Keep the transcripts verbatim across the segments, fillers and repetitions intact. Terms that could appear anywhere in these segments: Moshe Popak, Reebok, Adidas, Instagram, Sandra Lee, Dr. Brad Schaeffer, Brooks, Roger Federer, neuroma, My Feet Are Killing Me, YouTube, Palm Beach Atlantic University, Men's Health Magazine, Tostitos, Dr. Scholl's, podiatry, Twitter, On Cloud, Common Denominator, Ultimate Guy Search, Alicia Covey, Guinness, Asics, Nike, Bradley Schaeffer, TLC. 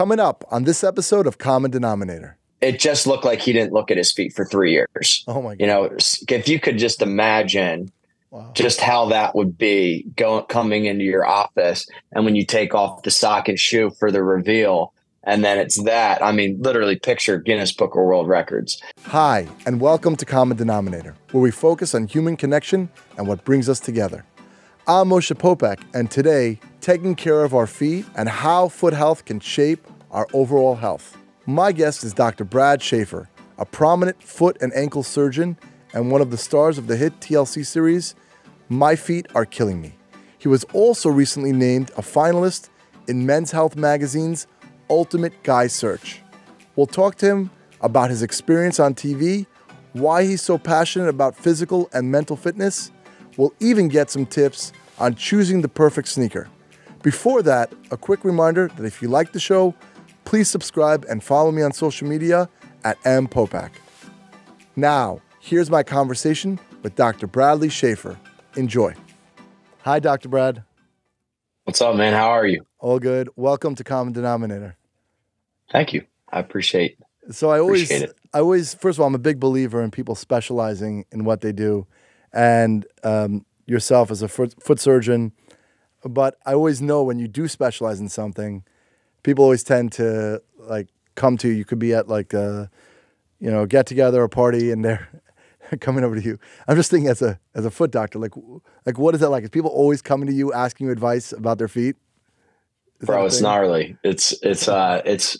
coming up on this episode of Common Denominator. It just looked like he didn't look at his feet for three years. Oh my God. You know, if you could just imagine wow. just how that would be going, coming into your office. And when you take off the sock and shoe for the reveal, and then it's that, I mean, literally picture Guinness Book of World Records. Hi, and welcome to Common Denominator, where we focus on human connection and what brings us together. I'm Moshe Popak, and today, taking care of our feet and how foot health can shape our overall health. My guest is Doctor Brad Schaeffer, a prominent foot and ankle surgeon and one of the stars of the hit T L C series, My Feet Are Killing Me. He was also recently named a finalist in Men's Health Magazine's Ultimate Guy Search. We'll talk to him about his experience on T V, why he's so passionate about physical and mental fitness. We'll even get some tips on choosing the perfect sneaker. Before that, a quick reminder that if you like the show, please subscribe and follow me on social media at m popak. Now, here's my conversation with Doctor Bradley Schaeffer. Enjoy. Hi, Doctor Brad. What's up, man? How are you? All good. Welcome to Common Denominator. Thank you. I appreciate it. So I always, it. I always, first of all, I'm a big believer in people specializing in what they do, and um, yourself as a foot, foot surgeon. But I always know when you do specialize in something, people always tend to like come to you. You could be at like a, you know, get together, a party, and they're coming over to you. I'm just thinking as a as a foot doctor, like like what is that like? Is people always coming to you asking you advice about their feet? Is Bro, it's gnarly. It's it's uh it's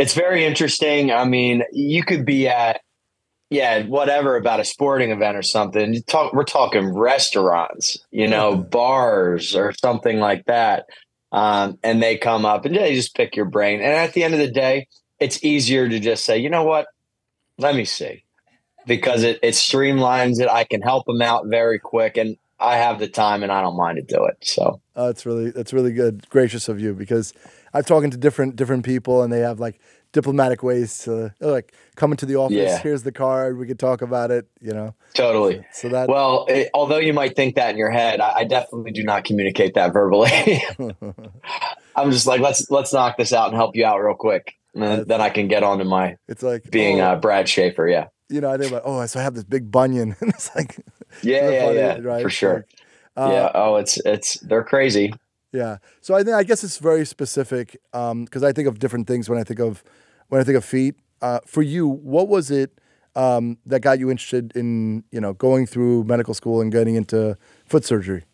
it's very interesting. I mean, you could be at yeah whatever about a sporting event or something. You talk we're talking restaurants, you know, yeah. bars or something like that. Um, and they come up and they just pick your brain. And at the end of the day, it's easier to just say, you know what, let me see, because it, it streamlines it. I can help them out very quick, and I have the time and I don't mind to do it. So uh, it's really, that's really good. Gracious of you, because I've talking to different, different people, and they have like diplomatic ways to like come into the office. Yeah. Here's the card. We could talk about it, you know? Totally. So, so that, well, it, although you might think that in your head, I, I definitely do not communicate that verbally. I'm just like, let's, let's knock this out and help you out real quick. And then, then I can get on to my, it's like being oh, uh, Brad Schaefer. Yeah. You know, I think about, oh, so I have this big bunion. And it's like, yeah, yeah, funny, yeah, right? For sure. Like, uh, yeah. Oh, it's, it's, they're crazy. Yeah. So I think, I guess it's very specific. Um, cause I think of different things when I think of, when I think of feet, uh, for you, what was it, um, that got you interested in, you know, going through medical school and getting into foot surgery?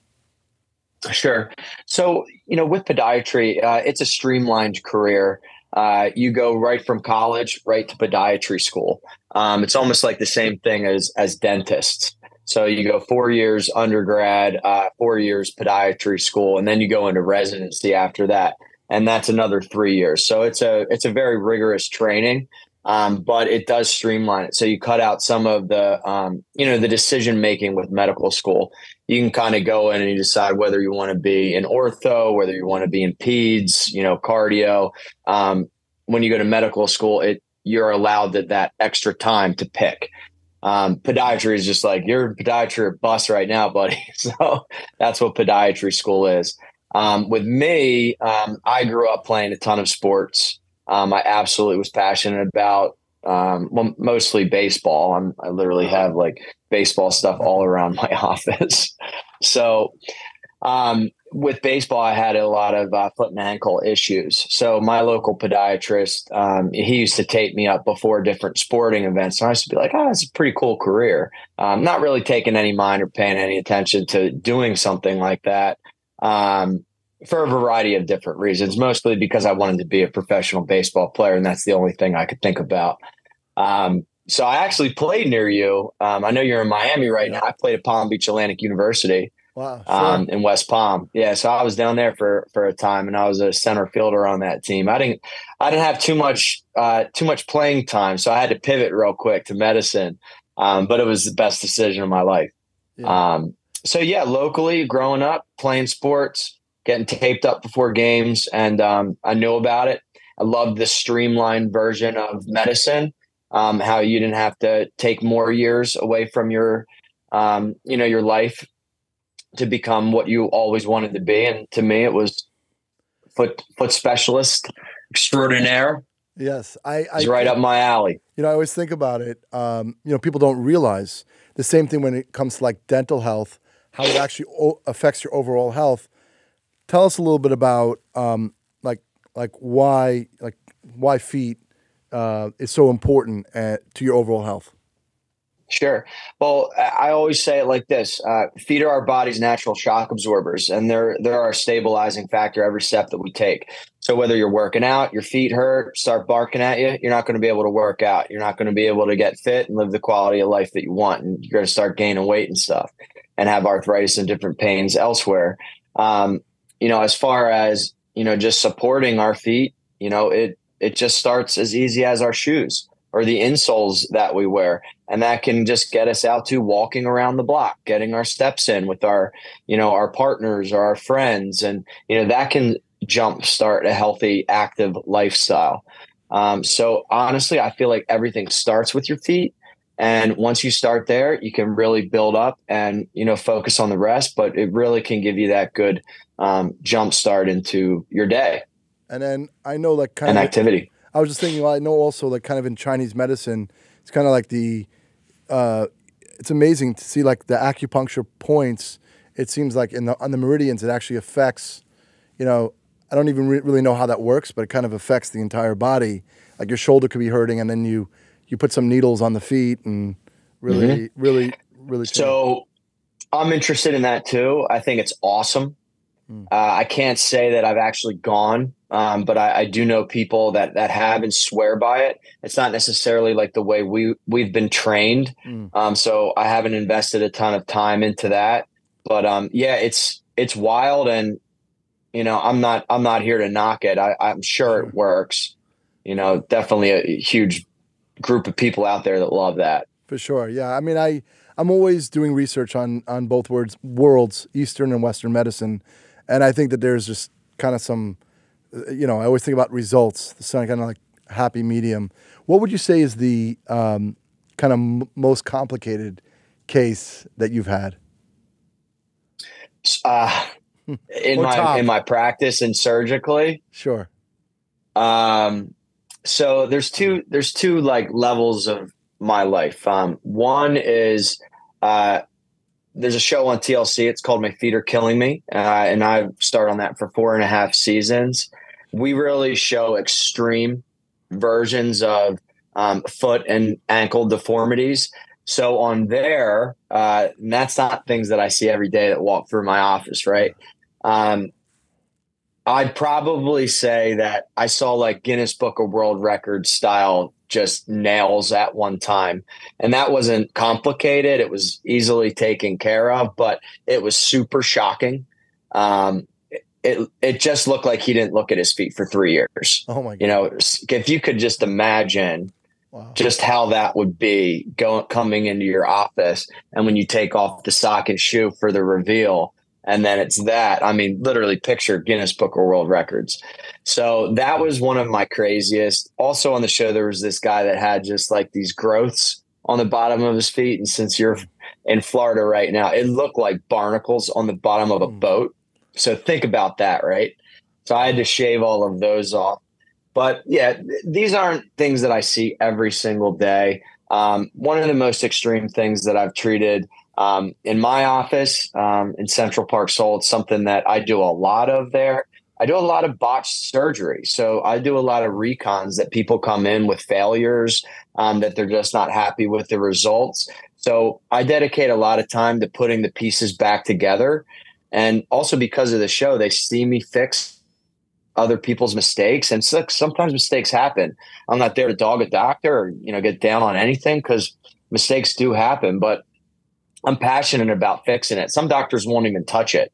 Sure. So, you know, with podiatry, uh, it's a streamlined career. Uh, you go right from college, right to podiatry school. Um, it's almost like the same thing as, as dentists. So you go four years undergrad, uh, four years podiatry school, and then you go into residency after that. And that's another three years. So it's a it's a very rigorous training, um, but it does streamline it. So you cut out some of the, um, you know, the decision making with medical school. You can kind of go in and you decide whether you want to be in ortho, whether you want to be in peds, you know, cardio. Um, when you go to medical school, it you're allowed that, that extra time to pick. Um, podiatry is just like, you're podiatry bus right now, buddy. So that's what podiatry school is. Um, with me, um, I grew up playing a ton of sports. Um, I absolutely was passionate about, um, well, mostly baseball. I'm, I literally have like baseball stuff all around my office. So, um, with baseball, I had a lot of uh, foot and ankle issues. So my local podiatrist, um, he used to tape me up before different sporting events. And I used to be like, oh, that's a pretty cool career. Um, not really taking any mind or paying any attention to doing something like that, um, for a variety of different reasons, mostly because I wanted to be a professional baseball player. And that's the only thing I could think about. Um, so I actually played near you. Um, I know you're in Miami right now. I played at Palm Beach Atlantic University. Wow, sure. um, in West Palm. Yeah. So I was down there for, for a time, and I was a center fielder on that team. I didn't, I didn't have too much, uh, too much playing time. So I had to pivot real quick to medicine. Um, but it was the best decision of my life. Yeah. Um, so yeah, locally growing up, playing sports, getting taped up before games. And, um, I knew about it. I loved the streamlined version of medicine. Um, how you didn't have to take more years away from your, um, you know, your life to become what you always wanted to be. And to me, it was foot, foot specialist, extraordinaire. Yes. I, I, it's right I, up my alley. You know, I always think about it. Um, you know, people don't realize the same thing when it comes to like dental health, how it actually o affects your overall health. Tell us a little bit about um, like, like why, like why feet uh, is so important at, to your overall health. Sure. Well, I always say it like this. Uh, feet are our body's natural shock absorbers, and they're, they're our stabilizing factor every step that we take. So whether you're working out, your feet hurt, start barking at you, you're not going to be able to work out. You're not going to be able to get fit and live the quality of life that you want. And you're going to start gaining weight and stuff and have arthritis and different pains elsewhere. Um, you know, as far as, you know, just supporting our feet, you know, it, it just starts as easy as our shoes or the insoles that we wear. And that can just get us out to walking around the block, getting our steps in with our, you know, our partners or our friends. And, you know, that can jumpstart a healthy, active lifestyle. Um, so honestly, I feel like everything starts with your feet. And once you start there, you can really build up and, you know, focus on the rest, but it really can give you that good um, jumpstart into your day. And then I know like kind of activity. I was just thinking, well, I know also like kind of in Chinese medicine, it's kind of like the, uh, it's amazing to see like the acupuncture points. It seems like in the, on the meridians, it actually affects, you know, I don't even re really know how that works, but it kind of affects the entire body. Like your shoulder could be hurting and then you, you put some needles on the feet and really, mm-hmm. really, really. Change. So I'm interested in that too. I think it's awesome. Mm. Uh, I can't say that I've actually gone. Um, but I, I do know people that, that have and swear by it. It's not necessarily like the way we, we've been trained. Mm. Um, so I haven't invested a ton of time into that. But um, yeah, it's it's wild. And, you know, I'm not I'm not here to knock it. I, I'm sure it works. You know, definitely a huge group of people out there that love that. For sure. Yeah. I mean, I, I'm always doing research on, on both words, worlds, Eastern and Western medicine. And I think that there's just kind of some... You know, I always think about results, the kind of like happy medium. What would you say is the um, kind of m most complicated case that you've had? Uh, in my top. in my practice and surgically, sure. Um, so there's two there's two like levels of my life. Um, one is uh, there's a show on T L C. It's called My Feet Are Killing Me, uh, and I starred on that for four and a half seasons. We really show extreme versions of um, foot and ankle deformities. So on there, uh, and that's not things that I see every day that walk through my office, right? Um, I'd probably say that I saw like Guinness Book of World Records style just nails at one time. And that wasn't complicated. It was easily taken care of, but it was super shocking. Um, It, it just looked like he didn't look at his feet for three years. Oh my God. You know, if you could just imagine wow. just how that would be going, coming into your office. And when you take off the sock and shoe for the reveal, and then it's that, I mean, literally picture Guinness Book of World Records. So that was one of my craziest. Also on the show, there was this guy that had just like these growths on the bottom of his feet. And since you're in Florida right now, it looked like barnacles on the bottom of a mm. boat. So think about that, right? So I had to shave all of those off. But yeah, th these aren't things that I see every single day. Um, one of the most extreme things that I've treated um, in my office um, in Central Park Soul, it's something that I do a lot of there. I do a lot of botched surgery. So I do a lot of recons that people come in with failures um, that they're just not happy with the results. So I dedicate a lot of time to putting the pieces back together. And also because of the show, they see me fix other people's mistakes. And so sometimes mistakes happen. I'm not there to dog a doctor or, you know, get down on anything because mistakes do happen. But I'm passionate about fixing it. Some doctors won't even touch it.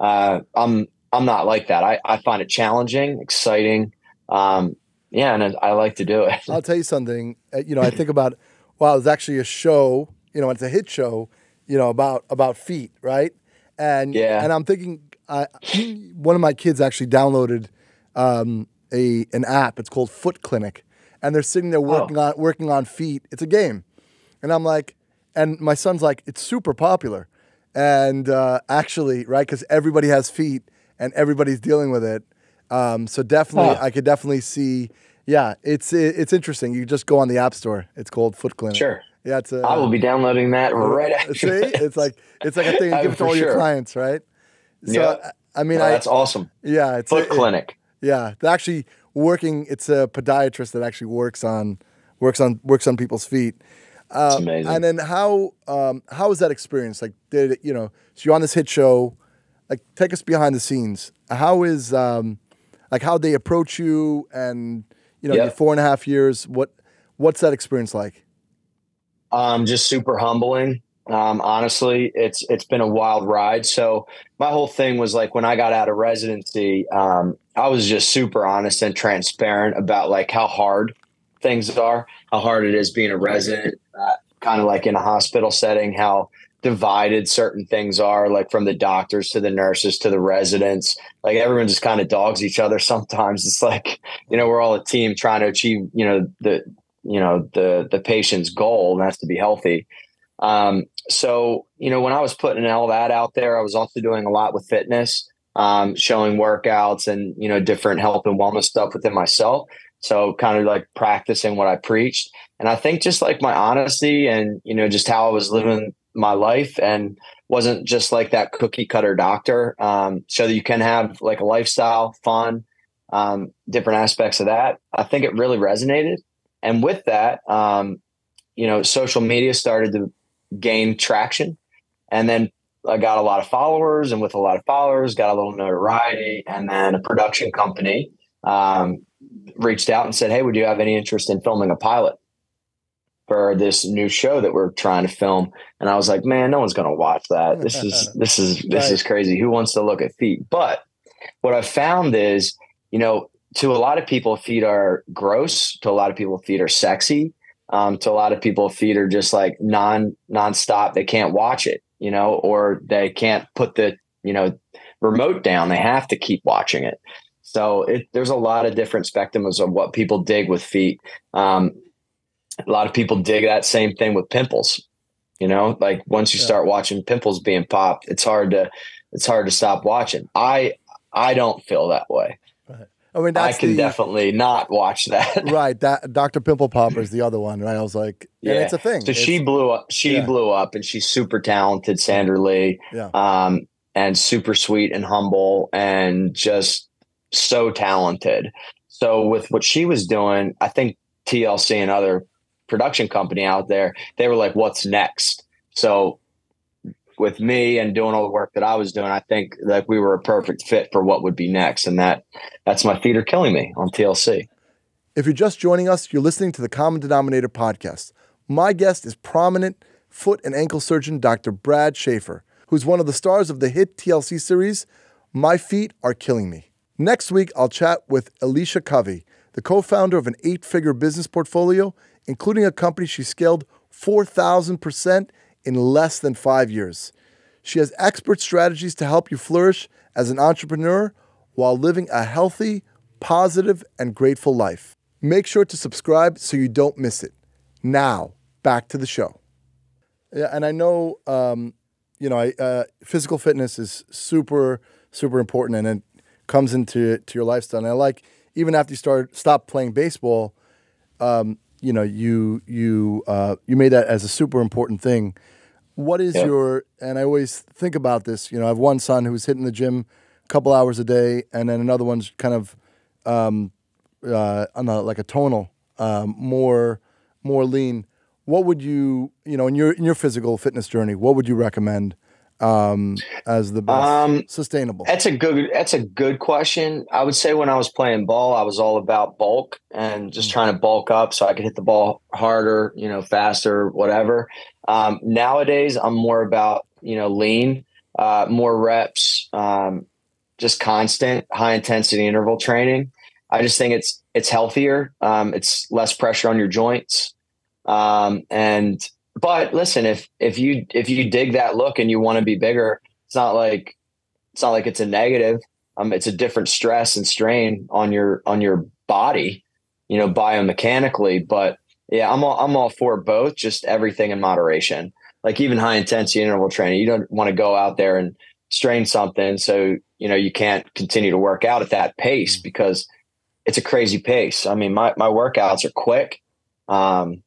Uh, I'm I'm not like that. I, I find it challenging, exciting. Um, yeah, and I, I like to do it. I'll tell you something. You know, I think about, wow, there's actually a show, you know, it's a hit show, you know, about about feet, right? And, yeah. and I'm thinking, uh, one of my kids actually downloaded um, a an app. It's called Foot Clinic, and they're sitting there working oh. on working on feet. It's a game, and I'm like, and my son's like, it's super popular, and uh, actually, right, because everybody has feet and everybody's dealing with it. Um, so definitely, huh. I could definitely see. Yeah, it's it's interesting. You just go on the App Store. It's called Foot Clinic. Sure. Yeah, it's. A, I will be downloading that right after. See, this. it's like it's like a thing you give it to all sure. your clients, right? So, yeah. I mean, oh, I, that's awesome. Yeah, it's Foot a, Clinic. It, yeah, they're actually working. It's a podiatrist that actually works on works on works on people's feet. That's um, amazing. And then how um, how was that experience? Like, did it, you know? So you're on this hit show. Like, take us behind the scenes. How is um, like how they approach you, and you know, yep. your four and a half years. What what's that experience like? Um, just super humbling. Um, honestly, it's it's been a wild ride. So my whole thing was like when I got out of residency, um, I was just super honest and transparent about like how hard things are, how hard it is being a resident, uh, kind of like in a hospital setting, how divided certain things are, like from the doctors to the nurses to the residents. Like everyone just kind of dogs each other sometimes. It's like, you know, we're all a team trying to achieve, you know, the you know the the patient's goal, and that's to be healthy. Um, so, you know, when I was putting all that out there, I was also doing a lot with fitness, um, showing workouts and, you know, different health and wellness stuff within myself. So kind of like practicing what I preached. And I think just like my honesty and, you know, just how I was living my life and wasn't just like that cookie cutter doctor. Um, so that you can have like a lifestyle, fun, um, different aspects of that. I think it really resonated. And with that, um, you know, social media started to gain traction, and then I got a lot of followers, and with a lot of followers got a little notoriety, and then a production company um reached out and said, hey, would you have any interest in filming a pilot for this new show that we're trying to film? And I was like, man, no one's gonna watch that. This is this is this is crazy. Who wants to look at feet? But what I found is, you know, to a lot of people, feet are gross. To a lot of people, feet are sexy. Um, to a lot of people, feet are just like non nonstop. They can't watch it, you know, or they can't put the, you know, remote down. They have to keep watching it. So it, there's a lot of different spectrums of what people dig with feet. Um, a lot of people dig that same thing with pimples, you know, like once you yeah. start watching pimples being popped, it's hard to, it's hard to stop watching. I, I don't feel that way. I mean, that's I can the, definitely not watch that. Right. That Doctor Pimple Popper is the other one, right? I was like, yeah, it's a thing. So it's, she blew up. She yeah. blew up, and she's super talented, Sandra Lee, yeah. um, and super sweet and humble and just so talented. So with what she was doing, I think T L C and other production company out there, they were like, what's next? So with me and doing all the work that I was doing, I think that we were a perfect fit for what would be next. And that that's My Feet Are Killing Me on T L C. If you're just joining us, you're listening to the Common Denominator podcast. My guest is prominent foot and ankle surgeon, Doctor Brad Schaeffer, who's one of the stars of the hit T L C series, My Feet Are Killing Me. Next week, I'll chat with Alicia Covey, the co-founder of an eight-figure business portfolio, including a company she scaled four thousand percent in less than five years. She has expert strategies to help you flourish as an entrepreneur while living a healthy, positive, and grateful life. Make sure to subscribe so you don't miss it. Now, back to the show. Yeah, and I know, um, you know, I, uh, physical fitness is super, super important, and it comes into to your lifestyle. And I like, even after you started, stopped playing baseball, um, you know, you you uh, you made that as a super important thing. What is yep. your, and I always think about this, you know, I have one son who's hitting the gym a couple hours a day, and then another one's kind of um, uh, on a, like a tonal, um, more more lean. What would you, you know, in your in your physical fitness journey, what would you recommend um, as the best um, sustainable? That's a good that's a good question. I would say when I was playing ball, I was all about bulk and just trying to bulk up so I could hit the ball harder, you know, faster, whatever. Um, nowadays, I'm more about, you know, lean, uh, more reps, um, just constant high intensity interval training. I just think it's, it's healthier. Um, it's less pressure on your joints. Um, and, but listen, if, if you, if you dig that look and you want to be bigger, it's not like, it's not like it's a negative. Um, it's a different stress and strain on your, on your body, you know, biomechanically, but yeah, I'm all, I'm all for both, just everything in moderation, like even high intensity interval training. You don't want to go out there and strain something. So you know, you can't continue to work out at that pace because it's a crazy pace. I mean, my, my workouts are quick, um,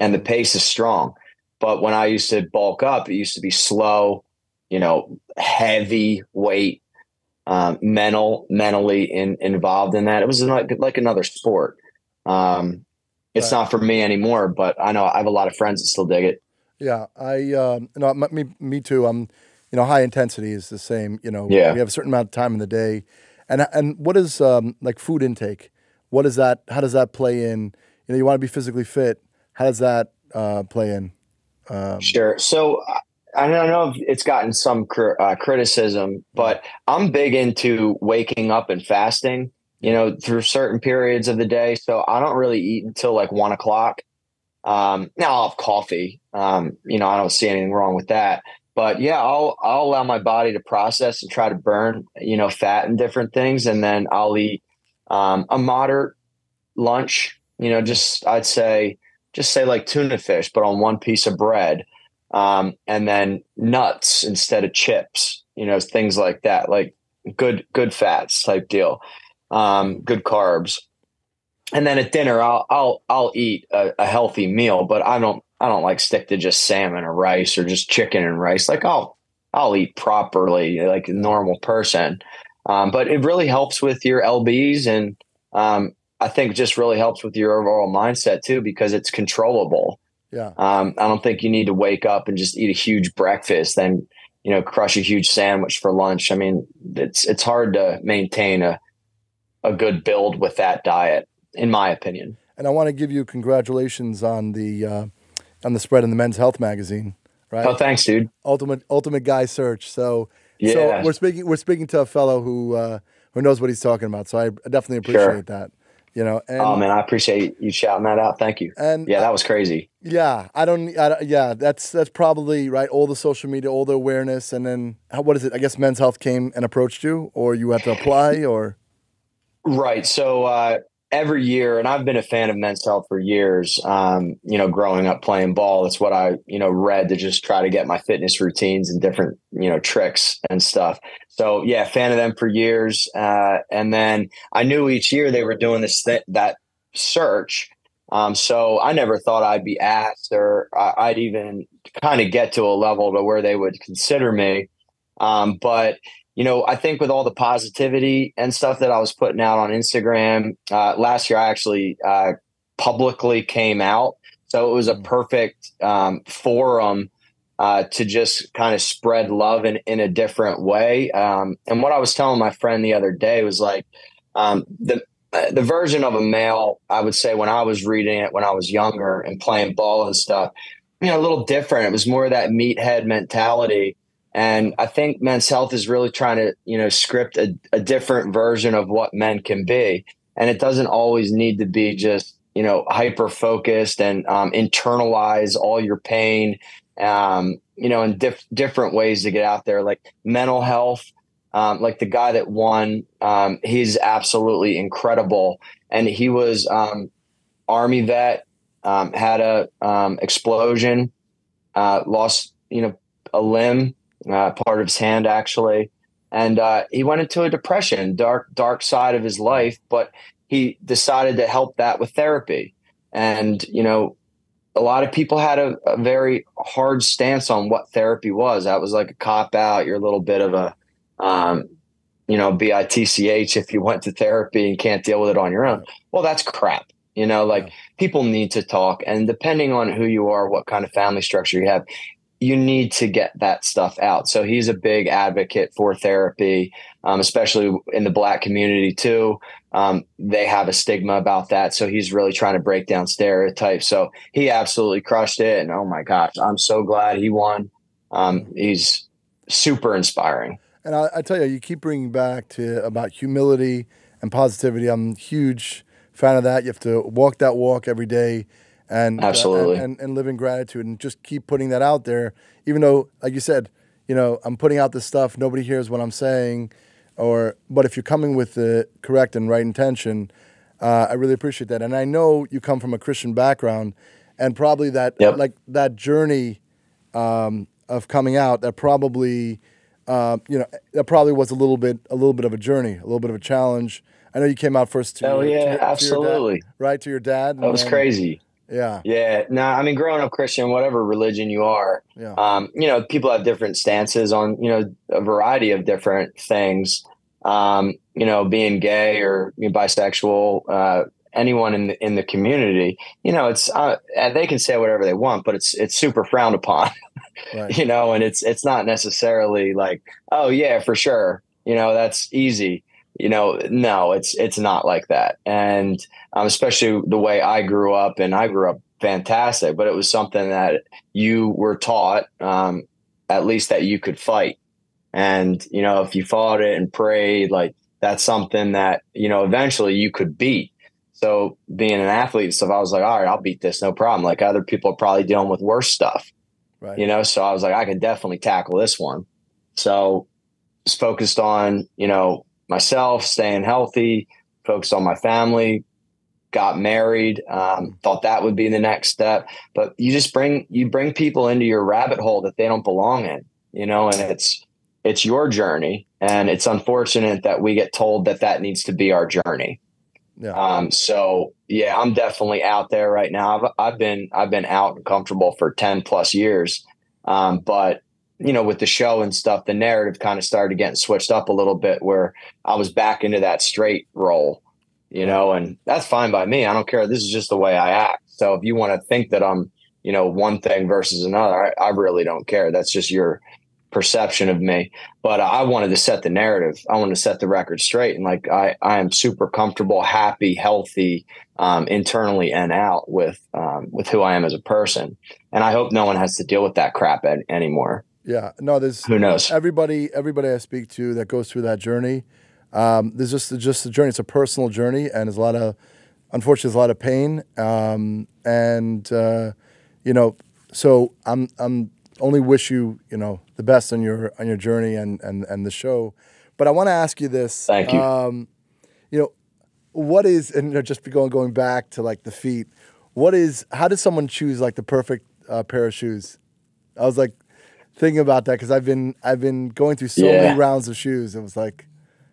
and the pace is strong. But when I used to bulk up, it used to be slow, you know, heavy weight, um, mental, mentally in, involved in that. It was like, like another sport. Um, it's right. Not for me anymore, but I know I have a lot of friends that still dig it. Yeah. I, um, no, me, me too. Um, you know, high intensity is the same, you know, yeah. We have a certain amount of time in the day. And, and what is, um, like food intake? What is that? How does that play in? You know, you want to be physically fit. How does that, uh, play in? Um, sure. So I don't know if it's gotten some cr- uh, criticism, but I'm big into waking up and fasting, you know, through certain periods of the day. So I don't really eat until like one o'clock. Um, now I'll have coffee. Um, you know, I don't see anything wrong with that, but yeah, I'll, I'll allow my body to process and try to burn, you know, fat and different things. And then I'll eat, um, a moderate lunch, you know, just, I'd say, just say like tuna fish, but on one piece of bread, um, and then nuts instead of chips, you know, things like that, like good, good fats type deal, um, good carbs. And then at dinner, I'll, I'll, I'll eat a, a healthy meal, but I don't, I don't like stick to just salmon or rice or just chicken and rice. Like I'll, I'll eat properly like a normal person. Um, but it really helps with your L Bs and, um, I think just really helps with your overall mindset too, because it's controllable. Yeah. Um, I don't think you need to wake up and just eat a huge breakfast, then, you know, crush a huge sandwich for lunch. I mean, it's, it's hard to maintain a, a good build with that diet, in my opinion. And I want to give you congratulations on the, uh, on the spread in the Men's Health Magazine, right? Oh, thanks, dude. Ultimate, ultimate guy search. So, yeah. so we're speaking, we're speaking to a fellow who, uh, who knows what he's talking about. So I definitely appreciate sure. that. You know, and, oh man, I appreciate you shouting that out. Thank you. And yeah, that was crazy. Yeah. I don't, I don't, yeah, that's, that's probably right. All the social media, all the awareness. And then how, what is it? I guess Men's Health came and approached you, or you had to apply, or. Right. So, uh, every year, and I've been a fan of Men's Health for years. Um, you know, growing up playing ball, that's what I, you know, read to just try to get my fitness routines and different, you know, tricks and stuff. So yeah, fan of them for years. Uh, and then I knew each year they were doing this, th- that search. Um, so I never thought I'd be asked, or I- I'd even kind of get to a level to where they would consider me. Um, but you know, I think with all the positivity and stuff that I was putting out on Instagram, uh, last year, I actually, uh, publicly came out. So it was a perfect, um, forum, uh, to just kind of spread love in, in a different way. Um, and what I was telling my friend the other day was like, um, the, the version of a male, I would say when I was reading it, when I was younger and playing ball and stuff, you know, a little different. It was more of that meathead mentality. And I think Men's Health is really trying to, you know, script a, a different version of what men can be. And it doesn't always need to be just, you know, hyper-focused and um, internalize all your pain, um, you know, in diff- different ways to get out there. Like mental health, um, like the guy that won, um, he's absolutely incredible. And he was um, Army vet, um, had a um, explosion, uh, lost, you know, a limb. Uh, part of his hand actually. And uh, he went into a depression, dark, dark side of his life, but he decided to help that with therapy. And, you know, a lot of people had a, a very hard stance on what therapy was. That was like a cop out. You're a little bit of a, um, you know, B I T C H if you went to therapy and can't deal with it on your own. Well, that's crap. You know, like people need to talk, and depending on who you are, what kind of family structure you have, you need to get that stuff out. So he's a big advocate for therapy, um, especially in the Black community too. Um, they have a stigma about that. So he's really trying to break down stereotypes. So he absolutely crushed it. And oh my gosh, I'm so glad he won. Um, he's super inspiring. And I, I tell you, you keep bringing back to about humility and positivity. I'm a huge fan of that. You have to walk that walk every day. And, Absolutely. Uh, and, and and live in gratitude, and just keep putting that out there. Even though, like you said, you know, I'm putting out this stuff, nobody hears what I'm saying, or but if you're coming with the correct and right intention, uh, I really appreciate that. And I know you come from a Christian background, and probably that yep. like that journey um, of coming out, that probably uh, you know, that probably was a little bit, a little bit of a journey, a little bit of a challenge. I know you came out first to, oh, your, yeah, to, absolutely. to your dad, right? To your dad. That was then, crazy. Yeah. Yeah. No, nah, I mean, growing up Christian, whatever religion you are, yeah. um, you know, people have different stances on, you know, a variety of different things, um, you know, being gay or you know, bisexual, uh, anyone in the, in the community, you know, it's, uh, they can say whatever they want, but it's, it's super frowned upon, right. you know, and it's, it's not necessarily like, oh yeah, for sure. You know, that's easy. You know, no, it's, it's not like that. And, um, especially the way I grew up, and I grew up fantastic, but it was something that you were taught, um, at least that you could fight. And, you know, if you fought it and prayed, like that's something that, you know, eventually you could beat. So being an athlete, so I was like, all right, I'll beat this. No problem. Like other people are probably dealing with worse stuff, right. you know? So I was like, I can definitely tackle this one. So just focused on, you know, myself, staying healthy, focused on my family, got married, um, thought that would be the next step. But you just bring, you bring people into your rabbit hole that they don't belong in, you know, and it's, it's your journey. And it's unfortunate that we get told that that needs to be our journey. Yeah. Um, so yeah, I'm definitely out there right now. I've, I've been, I've been out and comfortable for ten plus years. Um, but you know, with the show and stuff, the narrative kind of started getting switched up a little bit where I was back into that straight role, you know, and that's fine by me. I don't care. This is just the way I act. So if you want to think that I'm, you know, one thing versus another, I, I really don't care. That's just your perception of me. But I wanted to set the narrative. I wanted to set the record straight. And like, I, I am super comfortable, happy, healthy, um, internally and out with, um, with who I am as a person. And I hope no one has to deal with that crap ad- anymore. Yeah. No, there's who knows everybody, everybody I speak to that goes through that journey. Um, there's just, just a journey. It's a personal journey and there's a lot of, unfortunately, there's a lot of pain. Um, and, uh, you know, so I'm, I'm, only wish you, you know, the best on your, on your journey and, and, and the show. But I want to ask you this. Thank you. Um, you know, what is, and you know, just going, going back to like the feet, what is, how does someone choose like the perfect uh, pair of shoes? I was like thinking about that. Cause I've been, I've been going through so yeah. many rounds of shoes. It was like,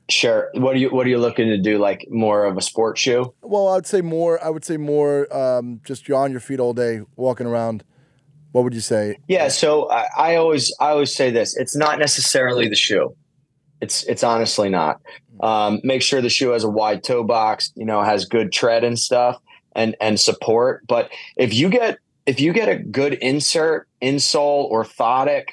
sure. What are you, what are you looking to do? Like more of a sports shoe? Well, I would say more, I would say more, um, just you're on your feet all day walking around. What would you say? Yeah. So I, I always, I always say this, it's not necessarily the shoe. It's, it's honestly not, um, make sure the shoe has a wide toe box, you know, has good tread and stuff and, and support. But if you get, if you get a good insert, insole, orthotic,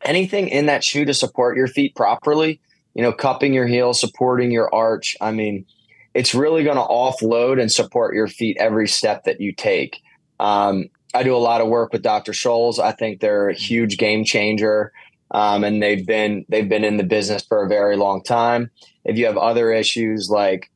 anything in that shoe to support your feet properly, you know, cupping your heel, supporting your arch. I mean, it's really going to offload and support your feet every step that you take. Um, I do a lot of work with Doctor Scholl's. I think they're a huge game changer. Um, and they've been, they've been in the business for a very long time. If you have other issues like,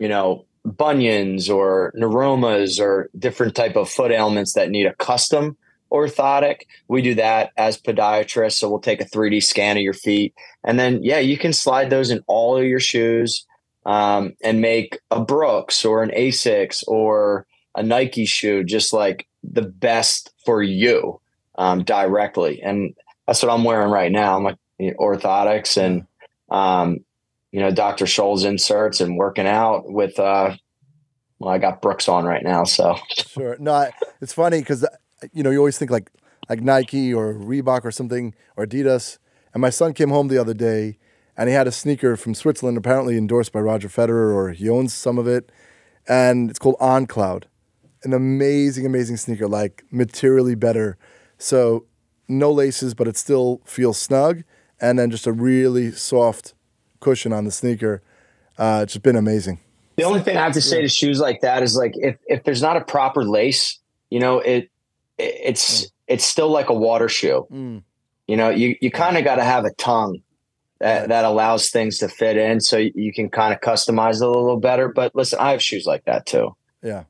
you know, bunions or neuromas or different type of foot ailments that need a custom orthotic, we do that as podiatrists. So we'll take a three D scan of your feet and then, yeah, you can slide those in all of your shoes, um, and make a Brooks or an Asics or a Nike shoe, just like the best for you, um, directly. And that's what I'm wearing right now. I'm like you know, orthotics and, um, you know, Doctor Scholl's inserts and working out with, uh, well, I got Brooks on right now. So sure. No, I, it's funny. Cause you know, you always think like, like Nike or Reebok or something or Adidas. And my son came home the other day and he had a sneaker from Switzerland, apparently endorsed by Roger Federer, or he owns some of it. And it's called On Cloud. An amazing, amazing sneaker, like materially better. So no laces, but it still feels snug. And then just a really soft cushion on the sneaker. Uh, it's just been amazing. The only thing I have to say to shoes like that is like, if, if there's not a proper lace, you know, it, it it's, mm. it's still like a water shoe. Mm. You know, you, you kind of got to have a tongue that, that allows things to fit in. So you can kind of customize it a little better, but listen, I have shoes like that too. Yeah.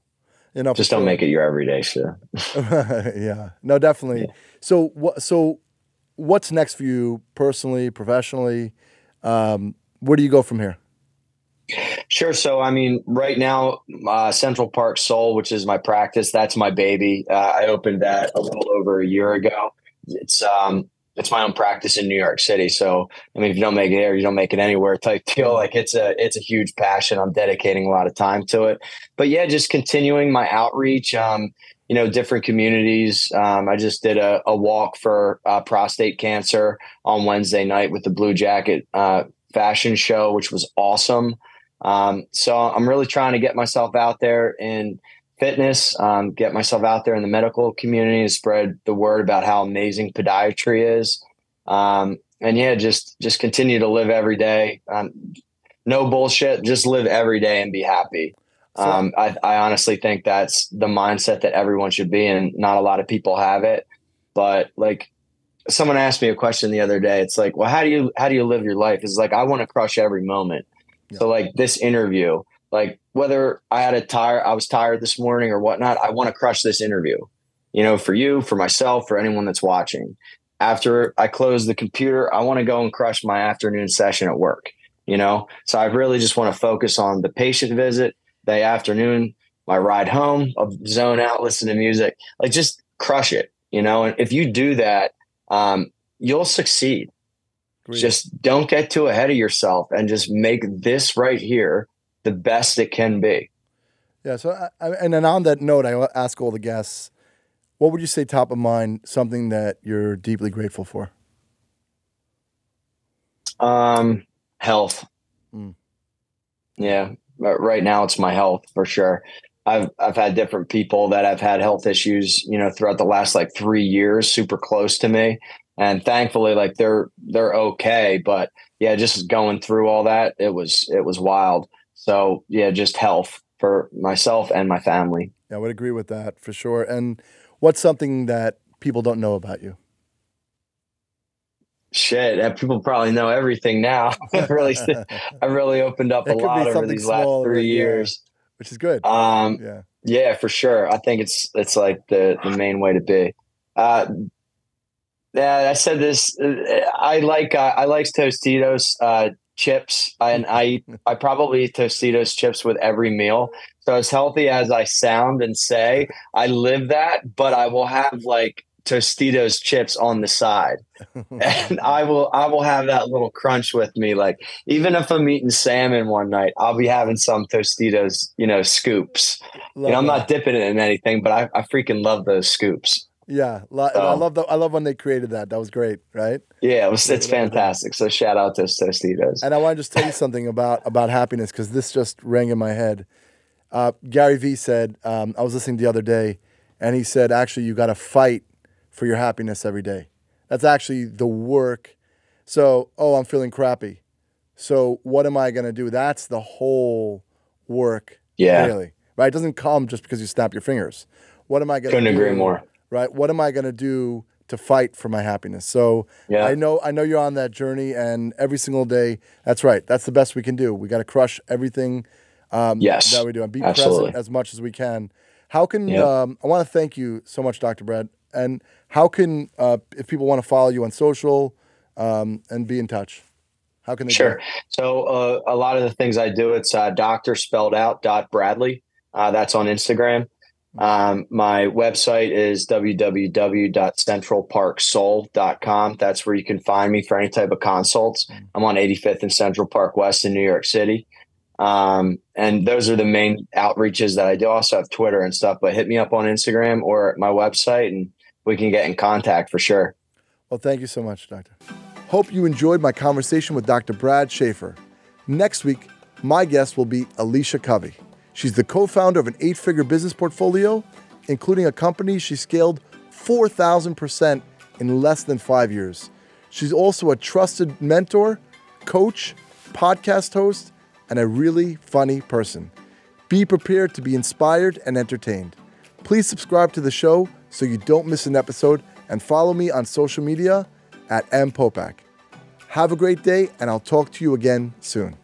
You know, just don't sure. make it your everyday shoe. yeah, no, definitely. Yeah. So what, so what's next for you personally, professionally? Um, where do you go from here? Sure. So, I mean, right now, uh, Central Park Soul, which is my practice, that's my baby. Uh, I opened that a little over a year ago. It's, um, it's my own practice in New York City. So, I mean, if you don't make it here, you don't make it anywhere type deal. Like it's a, it's a huge passion. I'm dedicating a lot of time to it, but yeah, just continuing my outreach, um, you know, different communities. Um, I just did a, a walk for uh, prostate cancer on Wednesday night with the Blue Jacket uh, fashion show, which was awesome. Um, so I'm really trying to get myself out there in fitness, um, get myself out there in the medical community and spread the word about how amazing podiatry is. Um, and yeah, just, just continue to live every day. Um, no bullshit, just live every day and be happy. Um, I, I honestly think that's the mindset that everyone should be in. Not a lot of people have it, but like someone asked me a question the other day. It's like, well, how do you, how do you live your life? It's like, I want to crush every moment. Yeah. So like this interview, like whether I had a tire, I was tired this morning or whatnot, I want to crush this interview, you know, for you, for myself, for anyone that's watching. After I close the computer, I want to go and crush my afternoon session at work, you know? So I really just want to focus on the patient visit, day afternoon, my ride home, I'll zone out, listen to music, like just crush it, you know? And if you do that, um, you'll succeed. Great. Just don't get too ahead of yourself and just make this right here the best it can be. Yeah. So, I, and then on that note, I ask all the guests, what would you say top of mind, something that you're deeply grateful for? Um, health. Mm. Yeah. Right now it's my health for sure. I've, I've had different people that have had health issues, you know, throughout the last like three years, super close to me. And thankfully, like they're, they're okay. But yeah, just going through all that, it was, it was wild. So yeah, just health for myself and my family. Yeah, I would agree with that for sure. And what's something that people don't know about you? Shit, people probably know everything now. I really, I really opened up a lot over these last three years, which is good. Um, yeah, yeah, for sure. I think it's it's like the the main way to be. Uh, yeah, I said this. I like uh, I like Tostitos uh, chips, and I I probably eat Tostitos chips with every meal. So as healthy as I sound and say, I live that, but I will have like Tostitos chips on the side, and I will I will have that little crunch with me. Like even if I'm eating salmon one night, I'll be having some Tostitos, you know, scoops. Love, you know, I'm that. Not dipping it in anything, but I, I freaking love those scoops. Yeah, lo so, I love the I love when they created that. That was great, right? Yeah, it was, it's fantastic. So shout out to Tostitos. And I want to just tell you something about about happiness, because this just rang in my head. Uh, Gary Vee said, um, I was listening the other day, and he said, actually, you got to fight for your happiness every day. That's actually the work. So, oh, I'm feeling crappy. So what am I going to do? That's the whole work. Yeah. Really, right? It doesn't come just because you snap your fingers. What am I going to do? Couldn't agree more. Right? What am I going to do to fight for my happiness? So yeah. I know, I know you're on that journey, and every single day, that's right. That's the best we can do. We got to crush everything um, yes. that we do and be Absolutely. present as much as we can. How can, yep. um, I want to thank you so much, Doctor Brad. And how can, uh, if people want to follow you on social um, and be in touch, how can they Sure. do it? So uh, a lot of the things I do, it's uh, Doctor spelled out dot Bradley. Uh, that's on Instagram. Um, my website is w w w dot central park soul dot com. That's where you can find me for any type of consults. I'm on eighty-fifth and Central Park West in New York City. Um, and those are the main outreaches that I do. I also have Twitter and stuff, but hit me up on Instagram or my website and we can get in contact for sure. Well, thank you so much, Doctor. Hope you enjoyed my conversation with Doctor Brad Schaeffer. Next week, my guest will be Alicia Covey. She's the co-founder of an eight-figure business portfolio, including a company she scaled four thousand percent in less than five years. She's also a trusted mentor, coach, podcast host, and a really funny person. Be prepared to be inspired and entertained. Please subscribe to the show so you don't miss an episode, and follow me on social media at M Popak. Have a great day, and I'll talk to you again soon.